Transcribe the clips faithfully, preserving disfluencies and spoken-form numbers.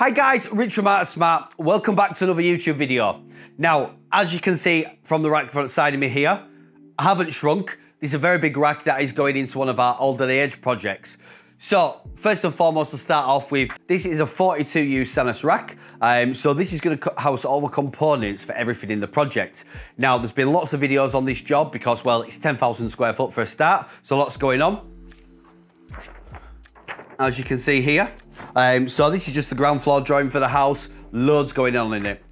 Hi guys, Rich from Art of Smart. Welcome back to another YouTube video. Now, as you can see from the rack front side of me here, I haven't shrunk. This is a very big rack that is going into one of our Alderley Edge projects. So, first and foremost, to start off with, this is a forty-two U Sanus rack. Um, so this is gonna house all the components for everything in the project. Now, there's been lots of videos on this job because, well, it's ten thousand square foot for a start, so lots going on. As you can see here. Um, so this is just the ground floor drawing for the house, loads going on in it.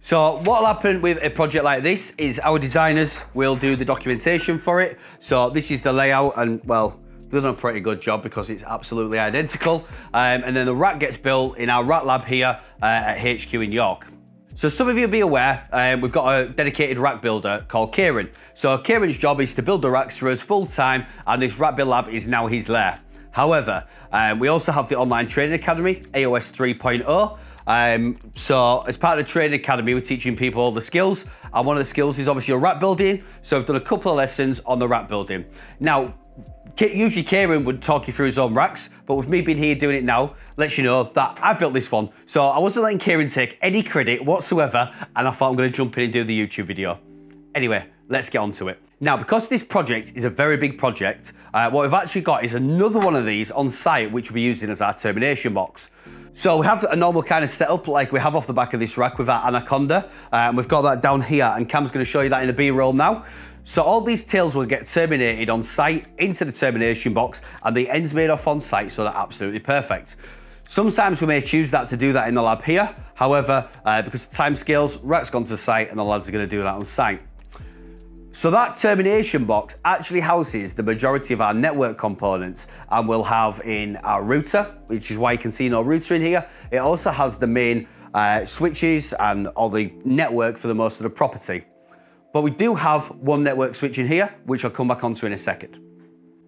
So what'll happen with a project like this is our designers will do the documentation for it. So this is the layout and, well, they've done a pretty good job because it's absolutely identical. Um, and then the rack gets built in our rat lab here uh, at H Q in York. So some of you will be aware, um, we've got a dedicated rack builder called Kieran. So Kieran's job is to build the racks for us full time, and this rack build lab is now his lair. However, um, we also have the online training academy, A O S three point oh. Um, so as part of the training academy, we're teaching people all the skills. And one of the skills is obviously rack building. So I've done a couple of lessons on the rack building. Now, usually Kieran would talk you through his own racks, but with me being here doing it now, lets you know that I built this one. So I wasn't letting Kieran take any credit whatsoever, and I thought I'm gonna jump in and do the YouTube video. Anyway, let's get on to it. Now, because this project is a very big project, uh, what we've actually got is another one of these on site, which we're using as our termination box. So we have a normal kind of setup like we have off the back of this rack with our Anaconda. Um, we've got that down here, and Cam's gonna show you that in the B-roll now. So all these tails will get terminated on site into the termination box, and the ends made off on site, so they're absolutely perfect. Sometimes we may choose that to do that in the lab here. However, uh, because of time scales, rack's gone to site and the lads are gonna do that on site. So that termination box actually houses the majority of our network components, and we'll have in our router, which is why you can see no router in here. It also has the main uh, switches and all the network for the most of the property. But we do have one network switch in here, which I'll come back onto in a second.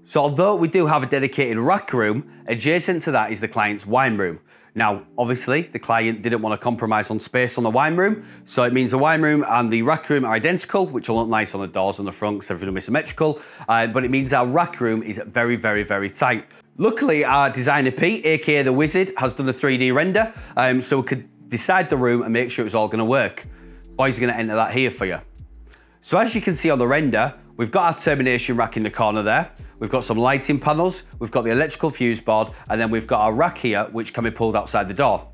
So although we do have a dedicated rack room, adjacent to that is the client's wine room. Now, obviously, the client didn't want to compromise on space on the wine room, so it means the wine room and the rack room are identical, which will look nice on the doors and the fronts, everything will be symmetrical, uh, but it means our rack room is very, very, very tight. Luckily, our designer Pete, aka the Wizard, has done a three D render, um, so we could decide the room and make sure it's all going to work. Boys are going to enter that here for you. So as you can see on the render, we've got our termination rack in the corner there, we've got some lighting panels, we've got the electrical fuse board, and then we've got our rack here, which can be pulled outside the door.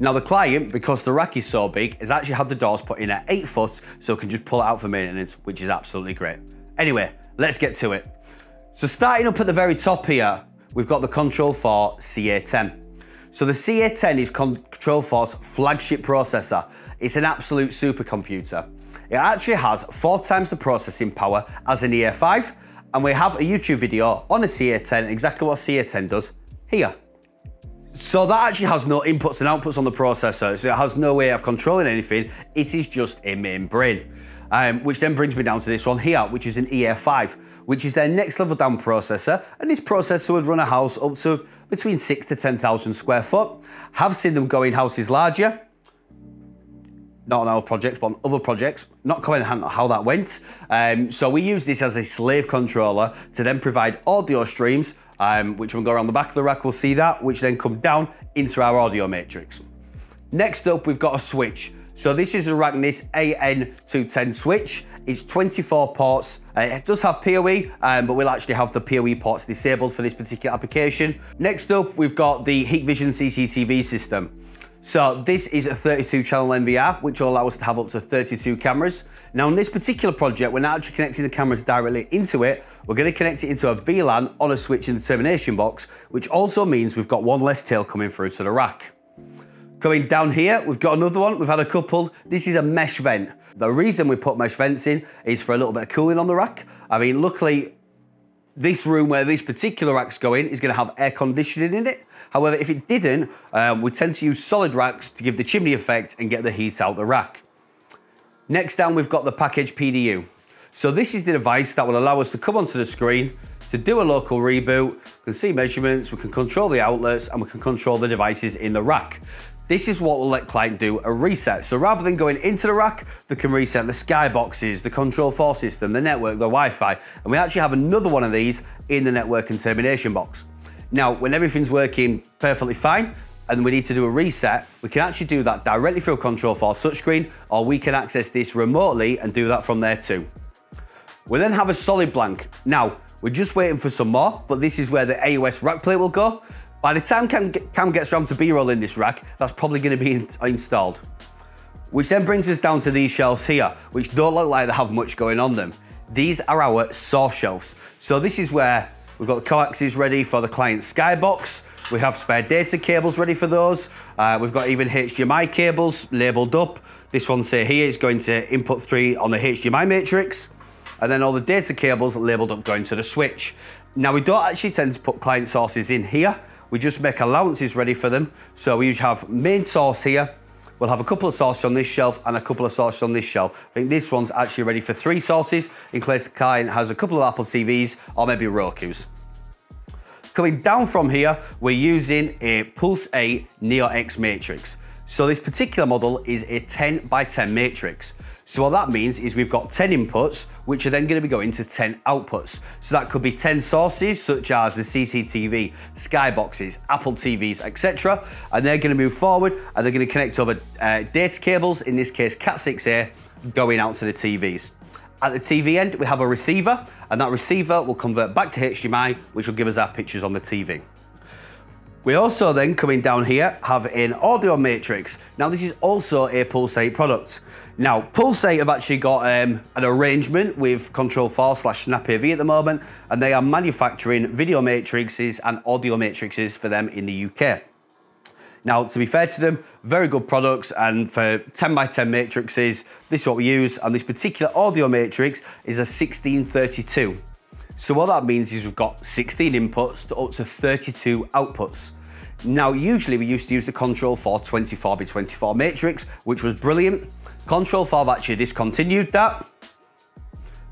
Now the client, because the rack is so big, has actually had the doors put in at eight foot, so can just pull it out for maintenance, which is absolutely great. Anyway, let's get to it. So starting up at the very top here, we've got the Control four C A ten. So the C A ten is Control four's flagship processor. It's an absolute supercomputer. It actually has four times the processing power as an E A five, and we have a YouTube video on a C A ten, exactly what C A ten does here. So that actually has no inputs and outputs on the processor, so it has no way of controlling anything. It is just a main brain. Um, which then brings me down to this one here, which is an E A five, which is their next level down processor, and this processor would run a house up to between six to ten thousand square foot. Have seen them go in houses larger, not on our projects, but on other projects. Not commenting on how that went. Um, so we use this as a slave controller to then provide audio streams, um, which when we go around the back of the rack, we'll see that, which then come down into our audio matrix. Next up, we've got a switch. So this is the Araknis A N two ten switch. It's twenty-four ports. Uh, it does have P O E, um, but we'll actually have the P O E ports disabled for this particular application. Next up, we've got the Hikvision C C T V system. So this is a thirty-two channel N V R, which will allow us to have up to thirty-two cameras. Now in this particular project, we're not actually connecting the cameras directly into it. We're gonna connect it into a V LAN on a switch in the termination box, which also means we've got one less tail coming through to the rack. Coming down here, we've got another one. We've had a couple. This is a mesh vent. The reason we put mesh vents in is for a little bit of cooling on the rack. I mean, luckily, this room where this particular rack's going is going to have air conditioning in it. However, if it didn't, um, we tend to use solid racks to give the chimney effect and get the heat out the rack. Next down, we've got the package P D U. So this is the device that will allow us to come onto the screen to do a local reboot. We can see measurements, we can control the outlets, and we can control the devices in the rack. This is what will let client do a reset. So rather than going into the rack, they can reset the skyboxes, the Control four system, the network, the Wi-Fi. And we actually have another one of these in the network and termination box. Now, when everything's working perfectly fine, and we need to do a reset, we can actually do that directly through a Control four touchscreen, or we can access this remotely and do that from there too. We then have a solid blank. Now, we're just waiting for some more, but this is where the A O S rack plate will go. By the time Cam, Cam gets around to B-rolling this rack, that's probably going to be in installed. Which then brings us down to these shelves here, which don't look like they have much going on them. These are our source shelves. So this is where we've got the coaxes ready for the client skybox. We have spare data cables ready for those. Uh, we've got even H D M I cables labeled up. This one say here is going to input three on the H D M I matrix. And then all the data cables labeled up going to the switch. Now we don't actually tend to put client sources in here. We just make allowances ready for them. So we usually have main source here. We'll have a couple of sources on this shelf and a couple of sources on this shelf. I think this one's actually ready for three sources in case the client has a couple of Apple T Vs or maybe Rokus. Coming down from here, we're using a PulseEight neo:X matrix. So this particular model is a ten by ten matrix. So what that means is we've got ten inputs, which are then going to be going to ten outputs. So that could be ten sources, such as the C C T V, skyboxes, Apple T Vs, et cetera. And they're going to move forward, and they're going to connect over uh, data cables, in this case Cat six A, going out to the T Vs. At the T V end, we have a receiver, and that receiver will convert back to H D M I, which will give us our pictures on the T V. We also then, coming down here, have an audio matrix. Now this is also a PulseEight product. Now PulseEight have actually got um, an arrangement with Control four slash SnapAV at the moment, and they are manufacturing video matrices and audio matrices for them in the U K. Now to be fair to them, very good products, and for ten by ten matrices, this is what we use, and this particular audio matrix is a sixteen thirty-two. So what that means is we've got sixteen inputs to up to thirty-two outputs. Now, usually we used to use the Control four twenty-four by twenty-four matrix, which was brilliant. Control four have actually discontinued that.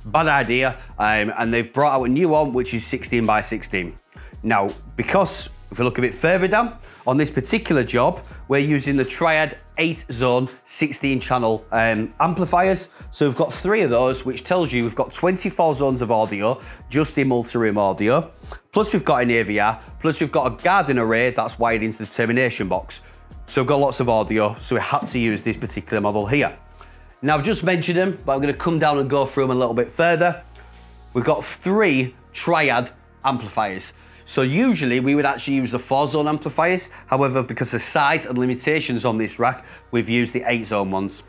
Bad idea. Um, and they've brought out a new one, which is sixteen by sixteen. Now, because if we look a bit further down, on this particular job, we're using the Triad eight zone sixteen channel um, amplifiers. So we've got three of those, which tells you we've got twenty-four zones of audio, just in multi-room audio. Plus we've got an A V R, plus we've got a garden array that's wired into the termination box. So we've got lots of audio, so we had to use this particular model here. Now I've just mentioned them, but I'm gonna come down and go through them a little bit further. We've got three Triad amplifiers. So usually we would actually use the four zone amplifiers. However, because of the size and limitations on this rack, we've used the eight zone ones.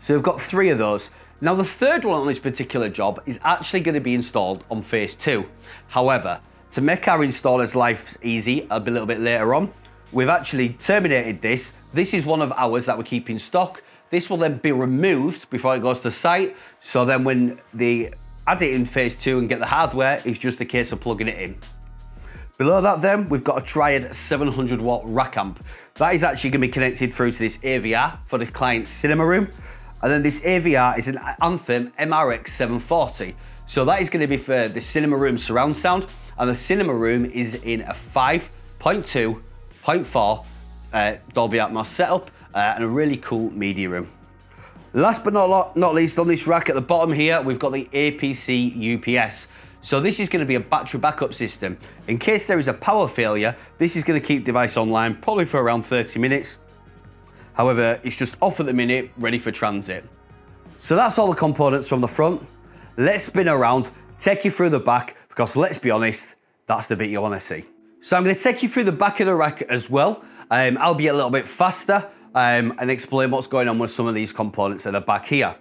So we've got three of those. Now the third one on this particular job is actually going to be installed on phase two. However, to make our installers' life easy a little bit later on, we've actually terminated this. This is one of ours that we keep in stock. This will then be removed before it goes to site. So then when the add it in phase two and get the hardware, it's just a case of plugging it in. Below that then, we've got a Triad seven hundred watt rack amp. That is actually gonna be connected through to this A V R for the client's cinema room. And then this A V R is an Anthem M R X seven forty. So that is gonna be for the cinema room surround sound. And the cinema room is in a five point two point four uh, Dolby Atmos setup uh, and a really cool media room. Last but not, not least on this rack at the bottom here, we've got the A P C U P S. So this is going to be a battery backup system. In case there is a power failure, this is going to keep device online probably for around thirty minutes. However, it's just off at the minute, ready for transit. So that's all the components from the front. Let's spin around, take you through the back, because let's be honest, that's the bit you want to see. So I'm going to take you through the back of the rack as well. Um, I'll be a little bit faster um, and explain what's going on with some of these components at the back here.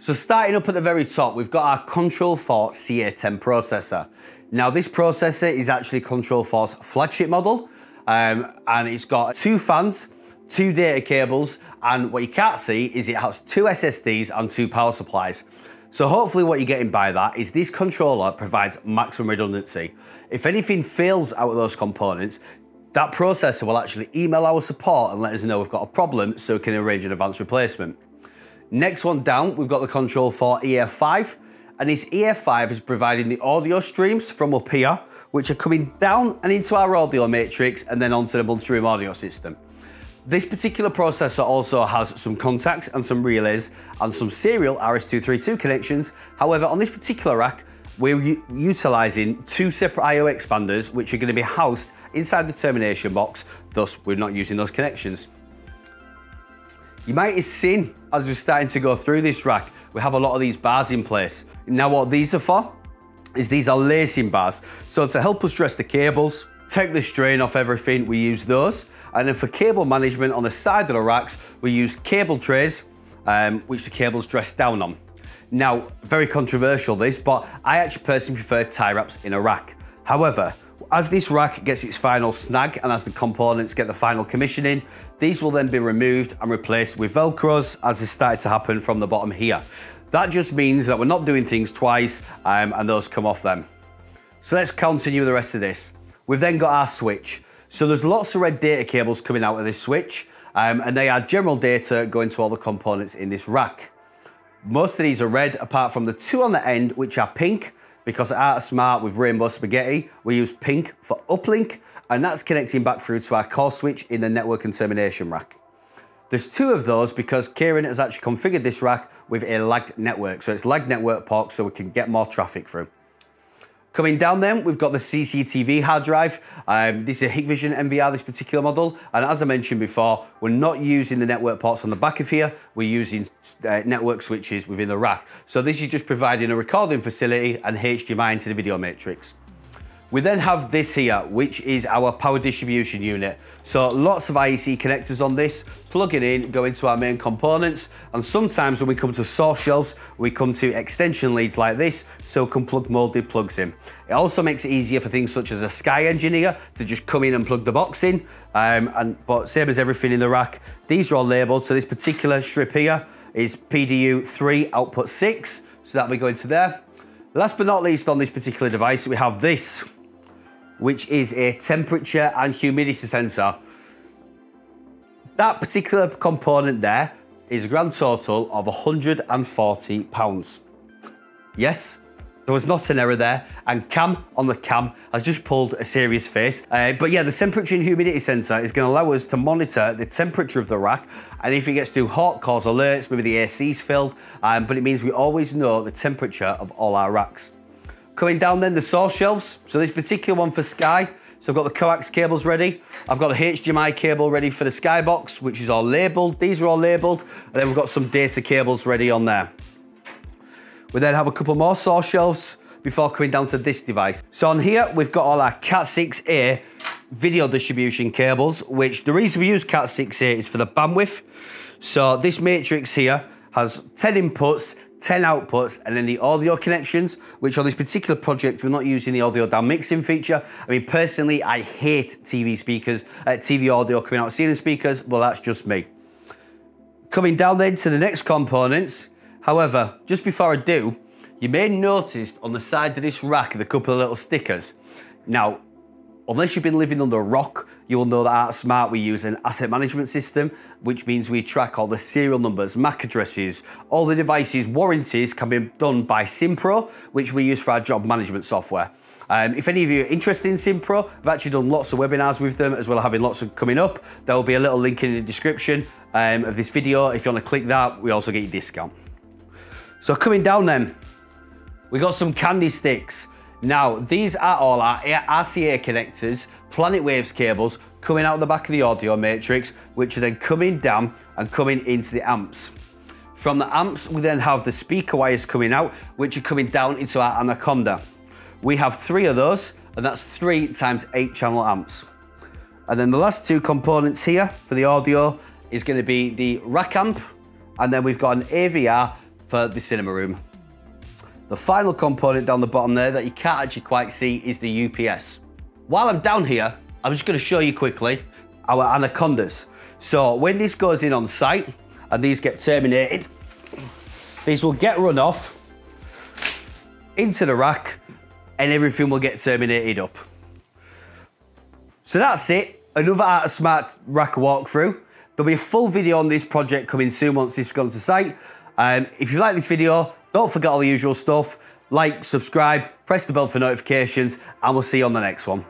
So starting up at the very top, we've got our Control four C A ten processor. Now this processor is actually Control four's flagship model, um, and it's got two fans, two data cables, and what you can't see is it has two S S Ds and two power supplies. So hopefully what you're getting by that is this controller provides maximum redundancy. If anything fails out of those components, that processor will actually email our support and let us know we've got a problem so we can arrange an advanced replacement. Next one down, we've got the Control four E A five, and this E A five is providing the audio streams from up here, which are coming down and into our audio matrix and then onto the multi-room audio system. This particular processor also has some contacts and some relays and some serial A R S two thirty-two connections. However, on this particular rack, we're utilizing two separate I O expanders, which are going to be housed inside the termination box, thus we're not using those connections. You might have seen, as we're starting to go through this rack, we have a lot of these bars in place. Now what these are for is these are lacing bars. So to help us dress the cables, take the strain off everything, we use those. And then for cable management on the side of the racks, we use cable trays, um, which the cable's dress down on. Now, very controversial this, but I actually personally prefer tie wraps in a rack. However, as this rack gets its final snag and as the components get the final commissioning, these will then be removed and replaced with Velcros as it started to happen from the bottom here. That just means that we're not doing things twice um, and those come off them. So let's continue the rest of this. We've then got our switch. So there's lots of red data cables coming out of this switch um, and they are general data going to all the components in this rack. Most of these are red apart from the two on the end which are pink. Because at Art of Smart with Rainbow Spaghetti, we use pink for uplink, and that's connecting back through to our core switch in the network and termination rack. There's two of those because Kieran has actually configured this rack with a lag network. So it's lag network ports so we can get more traffic through. Coming down then, we've got the C C T V hard drive. Um, this is a Hikvision N V R, this particular model. And as I mentioned before, we're not using the network ports on the back of here. We're using uh, network switches within the rack. So this is just providing a recording facility and H D M I into the video matrix. We then have this here, which is our power distribution unit. So lots of I E C connectors on this, plugging in, going to our main components. And sometimes when we come to source shelves, we come to extension leads like this, so we can plug molded plugs in. It also makes it easier for things such as a Sky engineer to just come in and plug the box in. Um, and, but same as everything in the rack, these are all labeled. So this particular strip here is P D U three output six. So that'll be going to there. Last but not least on this particular device, we have this, which is a temperature and humidity sensor. That particular component there is a grand total of one hundred and forty pounds. Yes, there was not an error there, and Cam on the cam has just pulled a serious face. Uh, but yeah, the temperature and humidity sensor is gonna allow us to monitor the temperature of the rack, and if it gets too hot, cause alerts, maybe the A C's filled, um, but it means we always know the temperature of all our racks. Coming down then, the source shelves. So this particular one for Sky. So I've got the coax cables ready. I've got a H D M I cable ready for the Sky box, which is all labeled. These are all labeled. And then we've got some data cables ready on there. We then have a couple more source shelves before coming down to this device. So on here, we've got all our Cat six A video distribution cables, which the reason we use Cat six A is for the bandwidth. So this matrix here has ten inputs, ten outputs, and then the audio connections, which on this particular project, we're not using the audio down mixing feature. I mean, personally, I hate T V speakers, uh, T V audio coming out of ceiling speakers. Well, that's just me. Coming down then to the next components. However, just before I do, you may notice on the side of this rack, the couple of little stickers. Now, unless you've been living under a rock, you'll know that at Smart we use an asset management system, which means we track all the serial numbers, M A C addresses, all the devices' warranties can be done by Simpro, which we use for our job management software. Um, if any of you are interested in Simpro, I've actually done lots of webinars with them, as well as having lots of coming up. There will be a little link in the description um, of this video. If you want to click that, we also get your discount. So coming down then, we got some candy sticks. Now, these are all our R C A connectors, planet waves cables, coming out the back of the audio matrix, which are then coming down and coming into the amps. From the amps, we then have the speaker wires coming out, which are coming down into our Anaconda. We have three of those, and that's three times eight channel amps. And then the last two components here for the audio is going to be the rack amp, and then we've got an A V R for the cinema room. The final component down the bottom there that you can't actually quite see is the U P S. While I'm down here, I'm just gonna show you quickly our Anacondas. So when this goes in on site and these get terminated, these will get run off into the rack and everything will get terminated up. So that's it, another Art of Smart rack walkthrough. There'll be a full video on this project coming soon once this has gone to site. Um, if you like this video, don't forget all the usual stuff, like, subscribe, press the bell for notifications, and we'll see you on the next one.